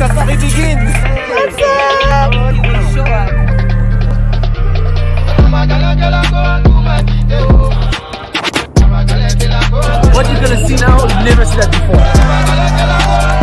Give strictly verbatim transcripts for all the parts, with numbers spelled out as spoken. safari begins. What's up? What you're gonna see now, you've never seen that before.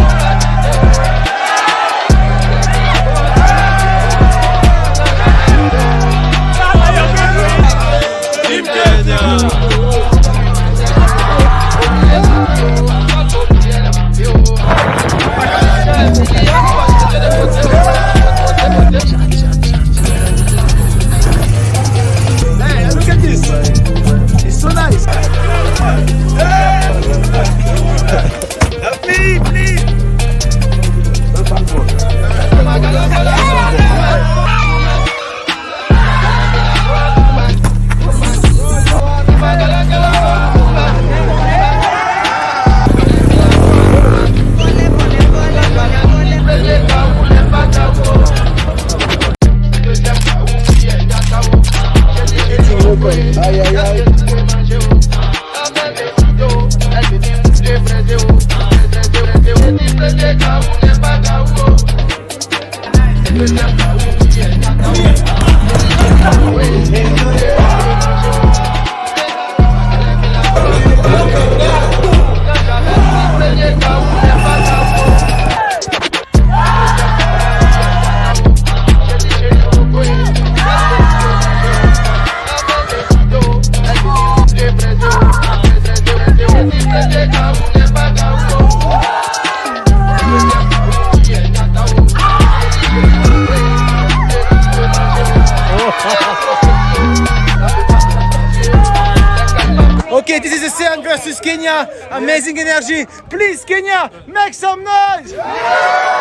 Okay, this is ASEAN versus Kenya. Amazing energy. Please, Kenya, make some noise! Yeah.